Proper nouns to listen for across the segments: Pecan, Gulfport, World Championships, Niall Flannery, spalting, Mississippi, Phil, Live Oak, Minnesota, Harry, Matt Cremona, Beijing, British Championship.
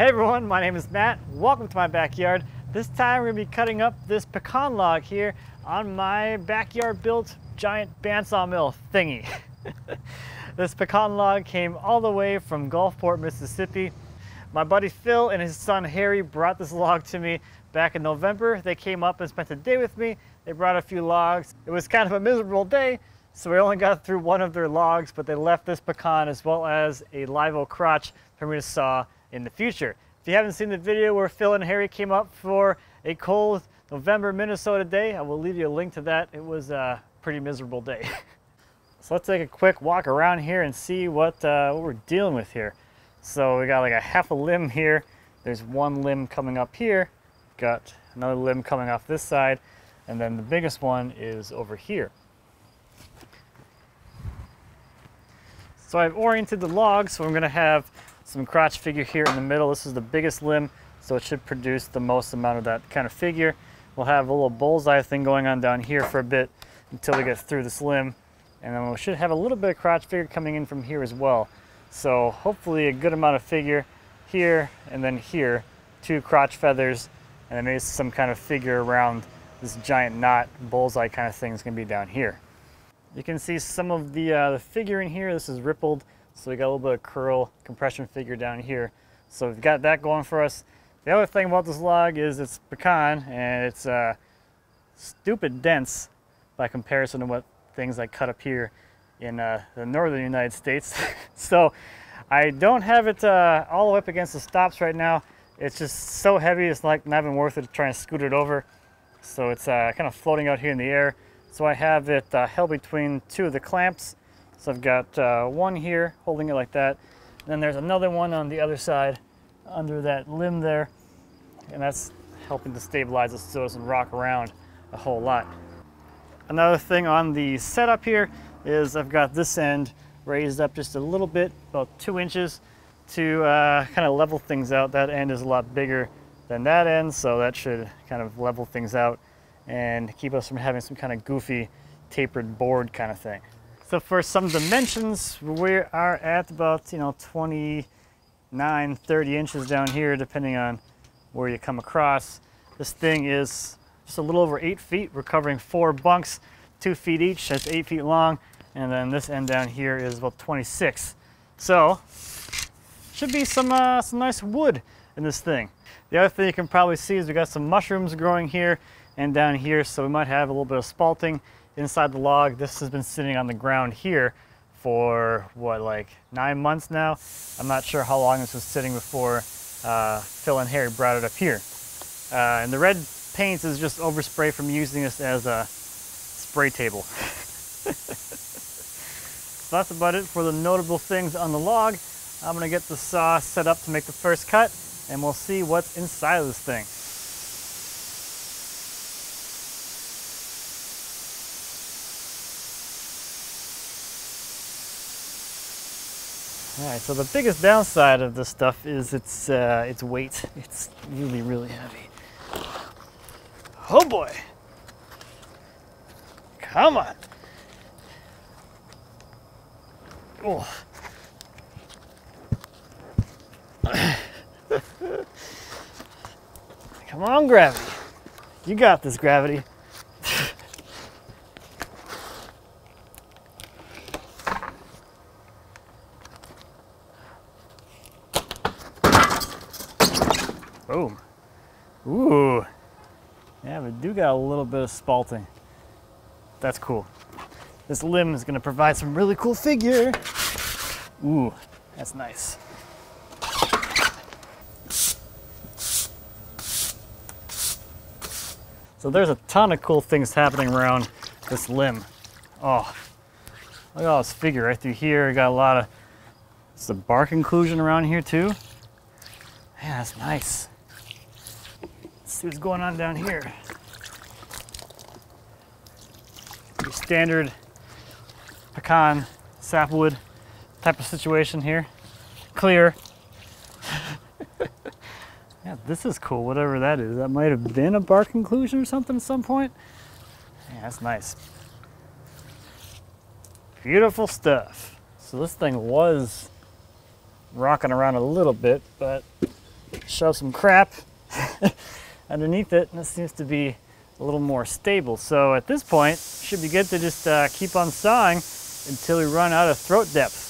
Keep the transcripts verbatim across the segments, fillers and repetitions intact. Hey everyone, my name is Matt. Welcome to my backyard. This time we're going to be cutting up this pecan log here on my backyard built giant bandsaw mill thingy. This pecan log came all the way from Gulfport, Mississippi. My buddy Phil and his son Harry brought this log to me back in November. They came up and spent a day with me. They brought a few logs. It was kind of a miserable day, so we only got through one of their logs, but they left this pecan as well as a live oak crotch for me to saw in the future. If you haven't seen the video where Phil and Harry came up for a cold November Minnesota day, I will leave you a link to that. It was a pretty miserable day. So let's take a quick walk around here and see what, uh, what we're dealing with here. So we got like a half a limb here. There's one limb coming up here. Got another limb coming off this side. And then the biggest one is over here. So I've oriented the log, so I'm gonna have some crotch figure here in the middle. This is the biggest limb, so it should produce the most amount of that kind of figure. We'll have a little bullseye thing going on down here for a bit until we get through this limb. And then we should have a little bit of crotch figure coming in from here as well. So hopefully a good amount of figure here and then here, two crotch feathers, and then maybe some kind of figure around this giant knot, bullseye kind of thing is gonna be down here. You can see some of the, uh, the figure in here. This is rippled. So we got a little bit of curl compression figure down here. So we've got that going for us. The other thing about this log is it's pecan and it's uh, stupid dense by comparison to what things I cut up here in uh, the northern United States. So I don't have it uh, all the way up against the stops right now. It's just so heavy, it's like not even worth it to try and scoot it over. So it's uh, kind of floating out here in the air. So I have it uh, held between two of the clamps. So I've got uh, one here holding it like that. And then there's another one on the other side under that limb there. And that's helping to stabilize it so it doesn't rock around a whole lot. Another thing on the setup here is I've got this end raised up just a little bit, about two inches, to uh, kind of level things out. That end is a lot bigger than that end, so that should kind of level things out and keep us from having some kind of goofy tapered board kind of thing. So for some dimensions, we are at about, you know, twenty-nine, thirty inches down here, depending on where you come across. This thing is just a little over eight feet. We're covering four bunks, two feet each, that's eight feet long. And then this end down here is about twenty-six. So should be some, uh, some nice wood in this thing. The other thing you can probably see is we got some mushrooms growing here and down here. So we might have a little bit of spalting inside the log. This has been sitting on the ground here for what, like nine months now? I'm not sure how long this was sitting before uh, Phil and Harry brought it up here. Uh, and the red paint is just overspray from using this as a spray table. So that's about it for the notable things on the log. I'm gonna get the saw set up to make the first cut and we'll see what's inside of this thing. All right, so the biggest downside of this stuff is its uh, its weight. It's really, really heavy. Oh boy! Come on! Oh. Come on, gravity! You got this, gravity. Boom. Ooh. Yeah, we do got a little bit of spalting. That's cool. This limb is gonna provide some really cool figure. Ooh, that's nice. So there's a ton of cool things happening around this limb. Oh, look at all this figure right through here. We got a lot of, it's the bark inclusion around here too. Yeah, that's nice. See what's going on down here. Your standard pecan sapwood type of situation here. Clear. Yeah, this is cool, whatever that is. That might have been a bark inclusion or something at some point. Yeah, that's nice. Beautiful stuff. So this thing was rocking around a little bit, but shove some crap underneath it, and it seems to be a little more stable. So at this point, it should be good to just uh, keep on sawing until we run out of throat depth.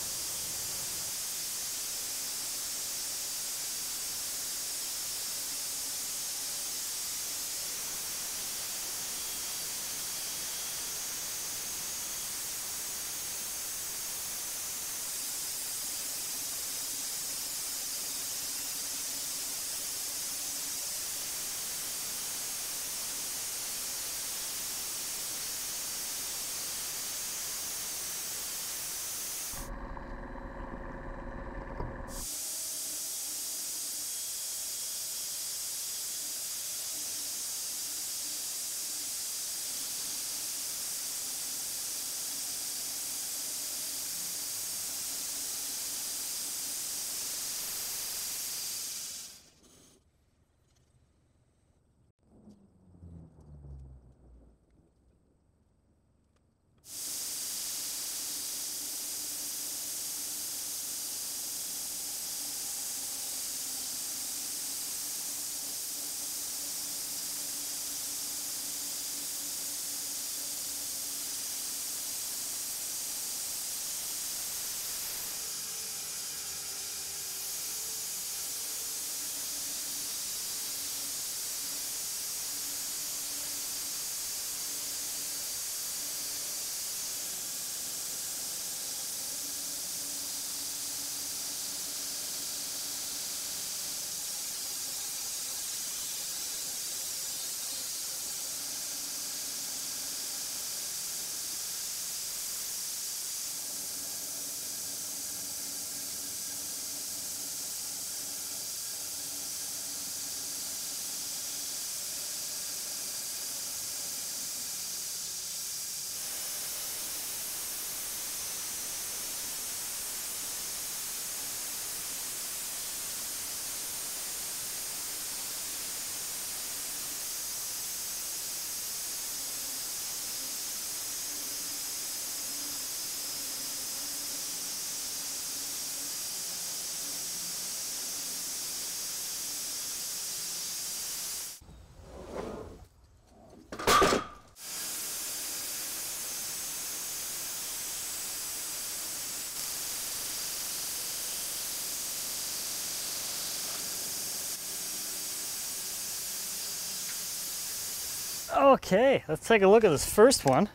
Okay, let's take a look at this first one.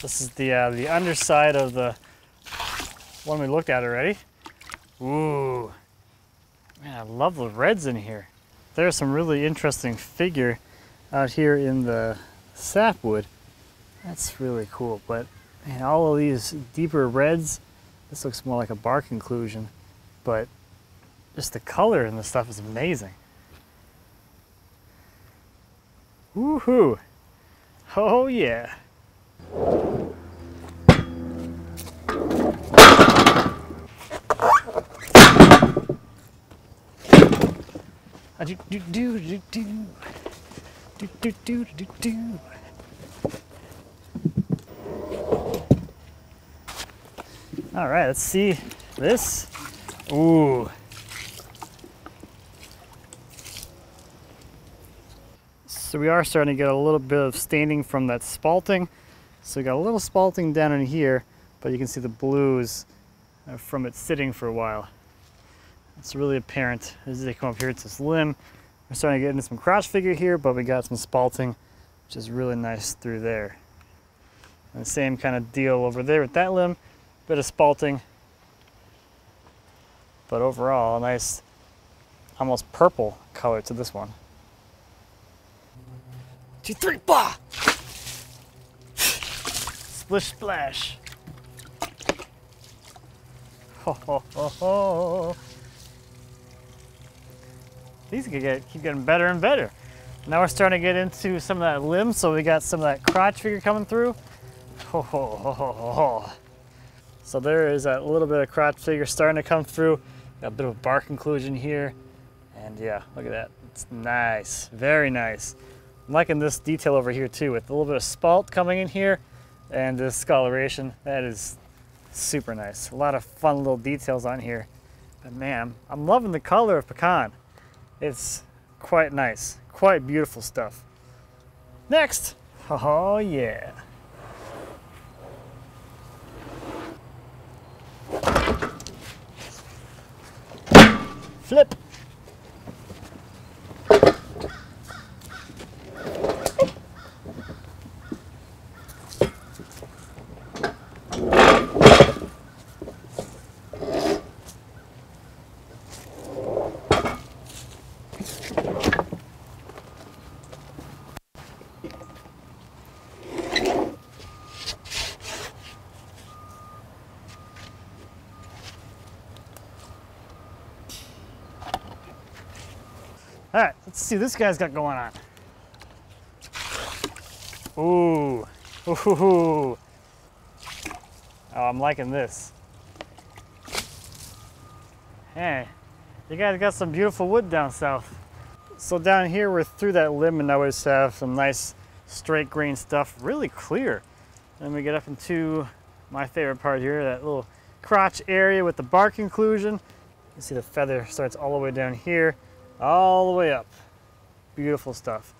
This is the uh, the underside of the one we looked at already. Ooh, man, I love the reds in here. There's some really interesting figure out here in the sapwood. That's really cool, but man, all of these deeper reds, this looks more like a bark inclusion, but just the color in this stuff is amazing. Woohoo! Oh yeah! Do do do do do do do do do do. All right, let's see this. Ooh. So we are starting to get a little bit of staining from that spalting. So we got a little spalting down in here, but you can see the blues from it sitting for a while. It's really apparent as they come up here to this limb. We're starting to get into some crotch figure here, but we got some spalting, which is really nice through there. And the same kind of deal over there with that limb, bit of spalting. But overall, a nice, almost purple color to this one. Two, three, bah! Splish, splash. Ho, ho, ho, ho. These could get, keep getting better and better. Now we're starting to get into some of that limb, so we got some of that crotch figure coming through. Ho, ho, ho, ho, ho. So there is a little bit of crotch figure starting to come through. Got a bit of a bark inclusion here. And yeah, look at that. It's nice, very nice. I'm liking this detail over here too, with a little bit of spalt coming in here and this coloration. That is super nice. A lot of fun little details on here. But man, I'm loving the color of pecan. It's quite nice, quite beautiful stuff. Next, oh yeah. Flip. All right, let's see what this guy's got going on. Ooh, ooh, oh, I'm liking this. Hey, you guys got some beautiful wood down south. So down here, we're through that limb and always have some nice straight grain stuff, really clear. Then we get up into my favorite part here, that little crotch area with the bark inclusion. You can see the feather starts all the way down here. All the way up. Beautiful stuff.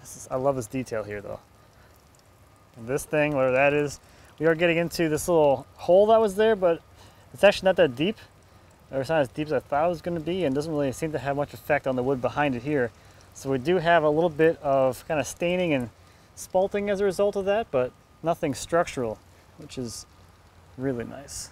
This is, I love this detail here though. And this thing, whatever that is, we are getting into this little hole that was there, but it's actually not that deep. Or it's not as deep as I thought it was going to be, and doesn't really seem to have much effect on the wood behind it here. So we do have a little bit of kind of staining and spalting as a result of that, but nothing structural, which is really nice.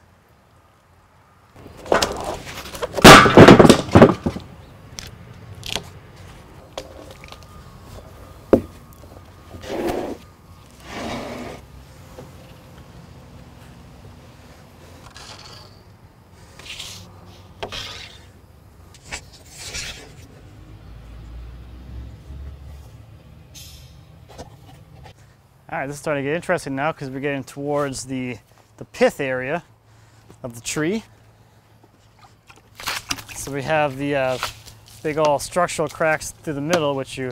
All right, this is starting to get interesting now because we're getting towards the, the pith area of the tree. So we have the uh, big old structural cracks through the middle, which you,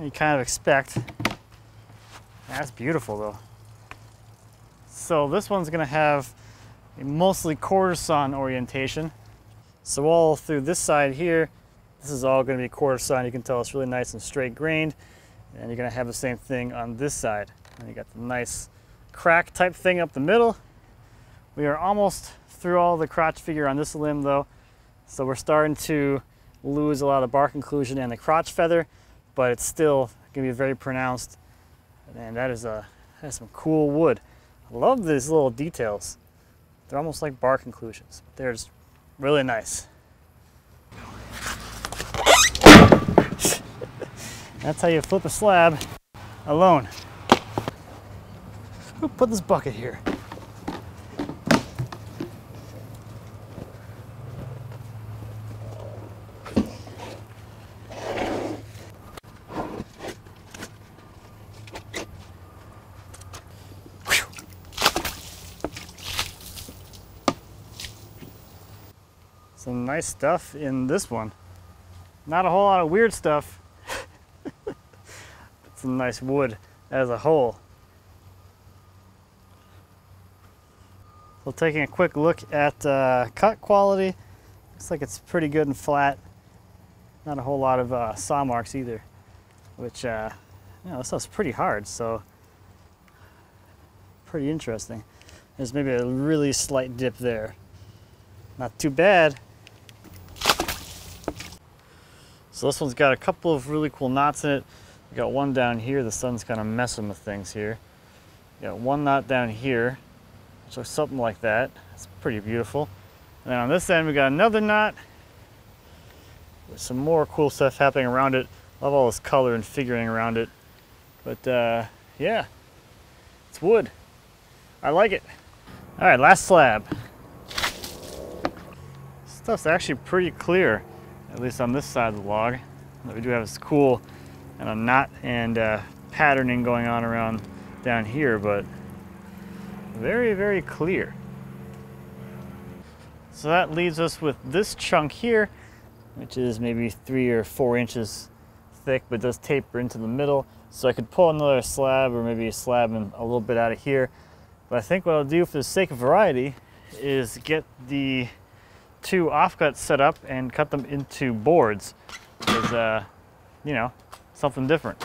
you kind of expect. That's beautiful though. So this one's gonna have a mostly quarter sawn orientation. So all through this side here, this is all gonna be quarter sawn. You can tell it's really nice and straight grained. And you're gonna have the same thing on this side. And you got the nice crack type thing up the middle. We are almost through all the crotch figure on this limb though. So we're starting to lose a lot of bark inclusion and the crotch feather, but it's still gonna be very pronounced. And that is a, that is some cool wood. I love these little details. They're almost like bark inclusions. They're just really nice. That's how you flip a slab alone. Who put this bucket here? Whew. Some nice stuff in this one. Not a whole lot of weird stuff. Some nice wood as a whole. So taking a quick look at uh, cut quality, looks like it's pretty good and flat. Not a whole lot of uh, saw marks either, which uh, you know, this stuff's pretty hard, so pretty interesting. There's maybe a really slight dip there. Not too bad. So this one's got a couple of really cool knots in it. We got one down here, the sun's kind of messing with things here. You got one knot down here, which looks something like that. It's pretty beautiful. And then on this end, we got another knot with some more cool stuff happening around it. Love all this color and figuring around it. But uh, yeah, it's wood. I like it. All right, last slab. This stuff's actually pretty clear, at least on this side of the log. What we do have is cool and a knot and uh, patterning going on around down here, but very, very clear. So that leaves us with this chunk here, which is maybe three or four inches thick, but does taper into the middle. So I could pull another slab or maybe a slab and a little bit out of here. But I think what I'll do for the sake of variety is get the two offcuts set up and cut them into boards is, uh, you know, something different.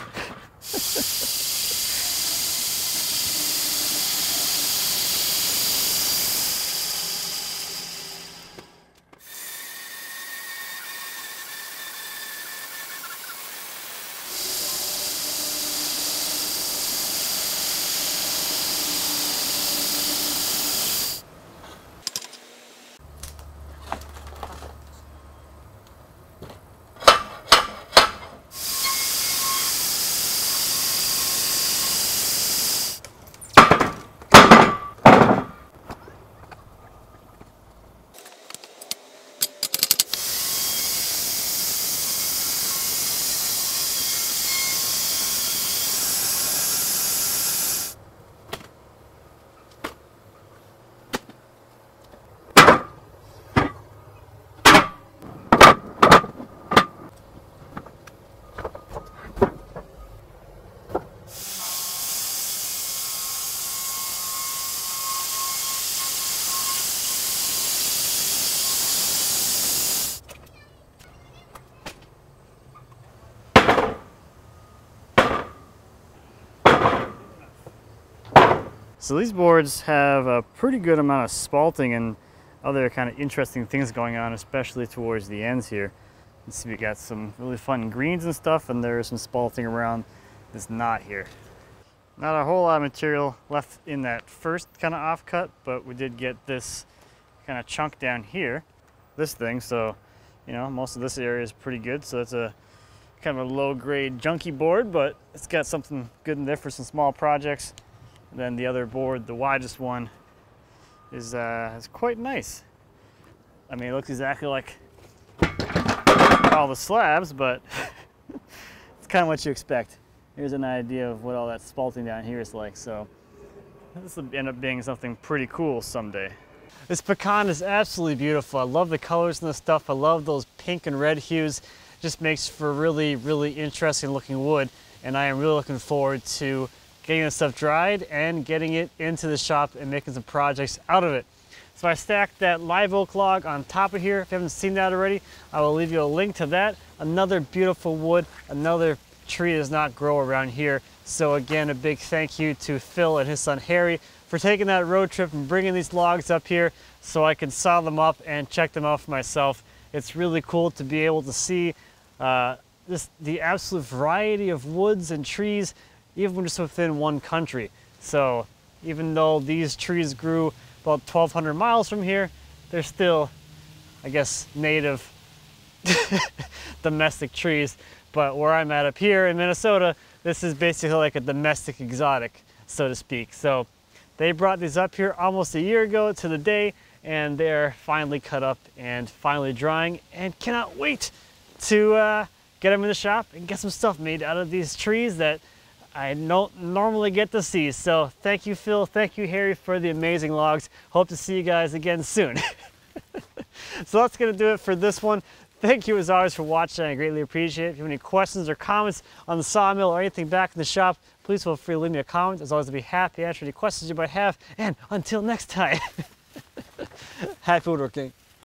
So these boards have a pretty good amount of spalting and other kind of interesting things going on, especially towards the ends here. You see we got some really fun greens and stuff, and there's some spalting around this knot here. Not a whole lot of material left in that first kind of offcut, but we did get this kind of chunk down here, this thing. So, you know, most of this area is pretty good. So it's a kind of a low grade junky board, but it's got something good in there for some small projects. Then the other board, the widest one, is, uh, is quite nice. I mean, it looks exactly like all the slabs, but it's kind of what you expect. Here's an idea of what all that spalting down here is like, so this will end up being something pretty cool someday. This pecan is absolutely beautiful. I love the colors in this stuff. I love those pink and red hues. It just makes for really, really interesting looking wood, and I am really looking forward to getting this stuff dried and getting it into the shop and making some projects out of it. So I stacked that live oak log on top of here. If you haven't seen that already, I will leave you a link to that. Another beautiful wood, another tree does not grow around here. So again, a big thank you to Phil and his son Harry for taking that road trip and bringing these logs up here so I can saw them up and check them out for myself. It's really cool to be able to see uh, this, the absolute variety of woods and trees even just within one country. So even though these trees grew about twelve hundred miles from here, they're still, I guess, native domestic trees. But where I'm at up here in Minnesota, this is basically like a domestic exotic, so to speak. So they brought these up here almost a year ago to the day, and they're finally cut up and finally drying, and cannot wait to uh, get them in the shop and get some stuff made out of these trees that I don't normally get to see. So thank you, Phil. Thank you, Harry, for the amazing logs. Hope to see you guys again soon. So that's going to do it for this one. Thank you as always for watching. I greatly appreciate it. If you have any questions or comments on the sawmill or anything back in the shop, please feel free to leave me a comment. As always, I'll be happy to answer any questions you might have. And until next time, happy woodworking.